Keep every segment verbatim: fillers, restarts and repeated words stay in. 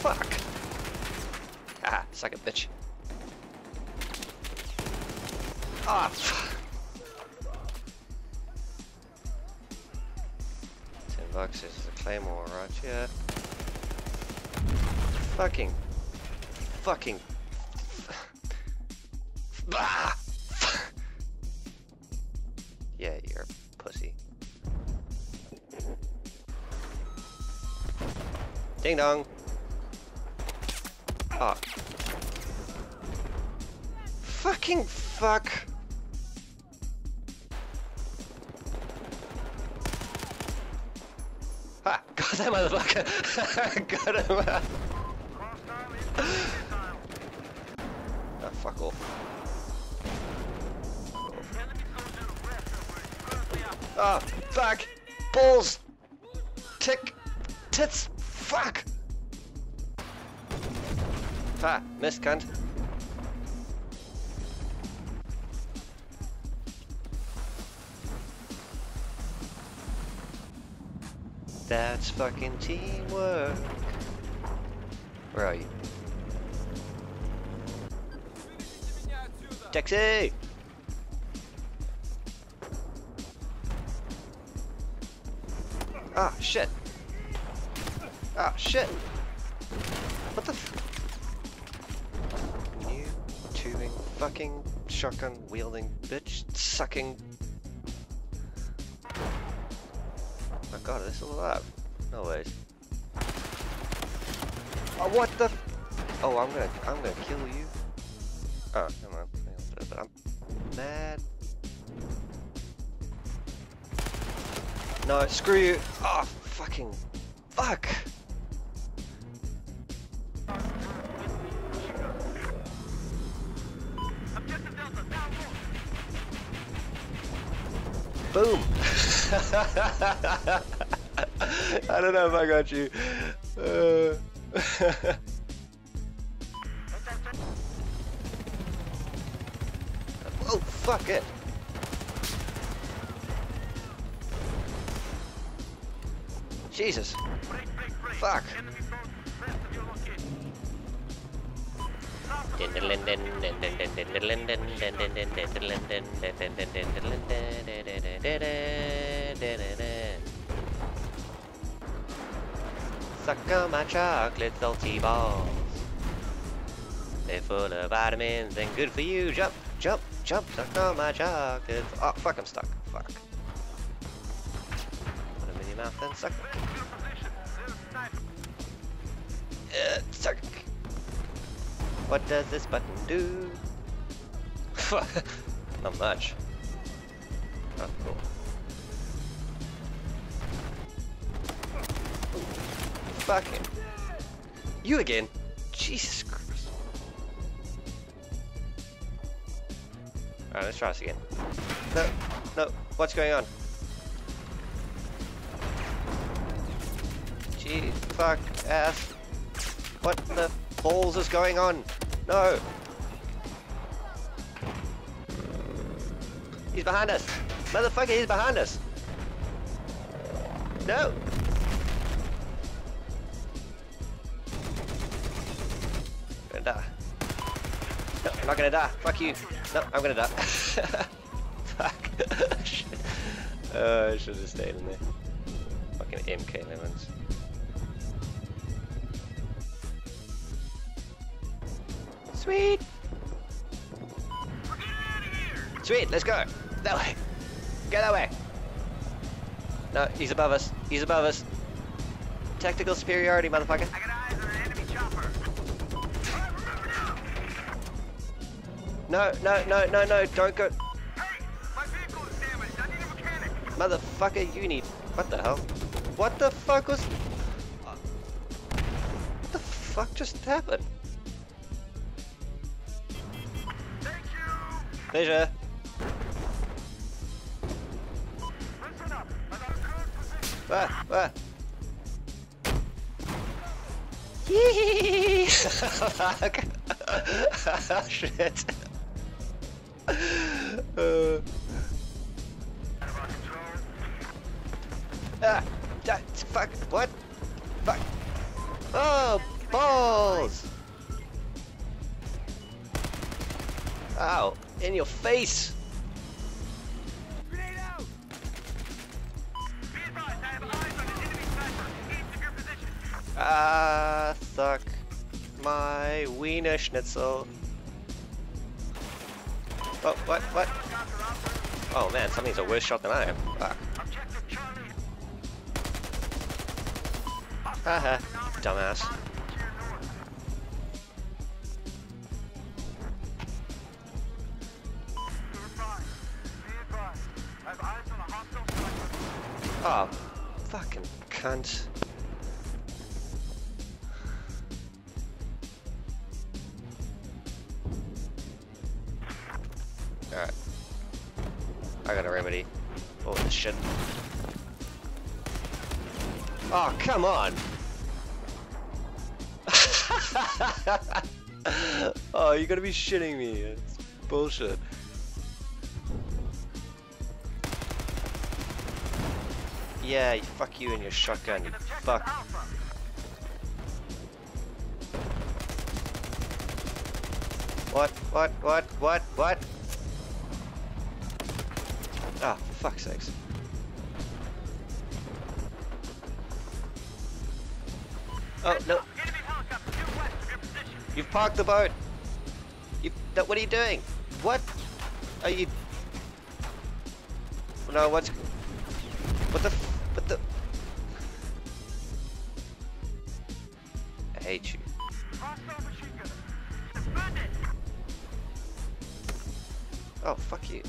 fuck? Ah, suck it, bitch. Ah, oh, fuck. Ten bucks is the claymore, right? Yeah. Fucking. Fucking. Bah! Yeah, you're a pussy. Ding dong! Oh. Fucking fuck! Ah! Got that motherfucker! Got him! Ah, fuck off. Ah, oh, fuck! Balls! Tick! Tits! Fuck! Ha! Missed, cunt! That's fucking teamwork! Where are you? Taxi! Ah, shit. Ah, shit. What the f- New tubing fucking shotgun wielding bitch sucking. Oh god, this is alive. No ways. Oh, what the f- Oh, I'm gonna, I'm gonna kill you. Oh, come on. But I'm mad. No, screw you! Oh, fucking fuck! Boom! I don't know if I got you. Uh... oh, fuck it! Jesus! Break, break, break. Fuck! Suck on my chocolate salty balls. They're full of vitamins and good for you. Jump, jump, jump. Suck on my chocolate. Oh, fuck, I'm stuck. Fuck. Mouth and suck. Uh, suck. What does this button do? Not much. Oh, cool. Ooh. Fuck him. You again? Jesus Christ. Alright, let's try this again. No, no, what's going on? Gee, fuck, ass. What the balls is going on? No! He's behind us! Motherfucker, he's behind us! No! I'm gonna die. No, I'm not gonna die. Fuck you. No, I'm gonna die. Fuck. Oh, I should have stayed in there. Fucking M K lemons. Sweet! We're getting out of here! Sweet, let's go! That way! Go that way! No, he's above us. He's above us. Tactical superiority, motherfucker. I got eyes on an enemy chopper. No, no, no, no, no, don't go. Hey! My vehicle is damaged. I need a mechanic. Motherfucker, you need. What the hell? What the fuck was. What the fuck just happened? Pleasure. Listen up. I got a current position. Ah, ah. Yee! Fuck. Shit. uh. Ah, that fuck. What? Fuck. Oh, balls! Ow! In your face! Ah, suck my wiener schnitzel. Oh, what, what? Oh man, something's a worse shot than I am. Fuck. Haha, dumbass. Oh, fucking cunt. Alright. I got a remedy. Oh, this shit. Oh, come on! Oh, you gotta be shitting me. It's bullshit. Yeah, fuck you and your shotgun, you fuck. What, what, what, what, what? Ah, for fuck's sakes. Oh, no. You've parked the boat. You, no, what are you doing? What are you? No, what's? What the? What the? I hate you. Oh, fuck you.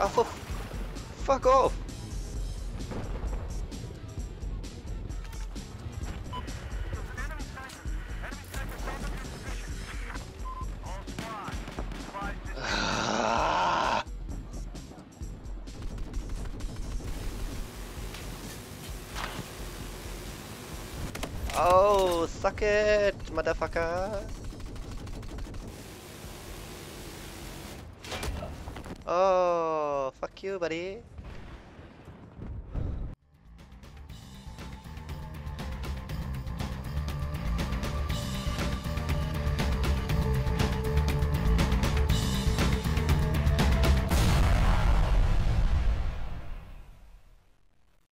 Oh, for fuck off. Oh, suck it, motherfucker. Oh, fuck you, buddy.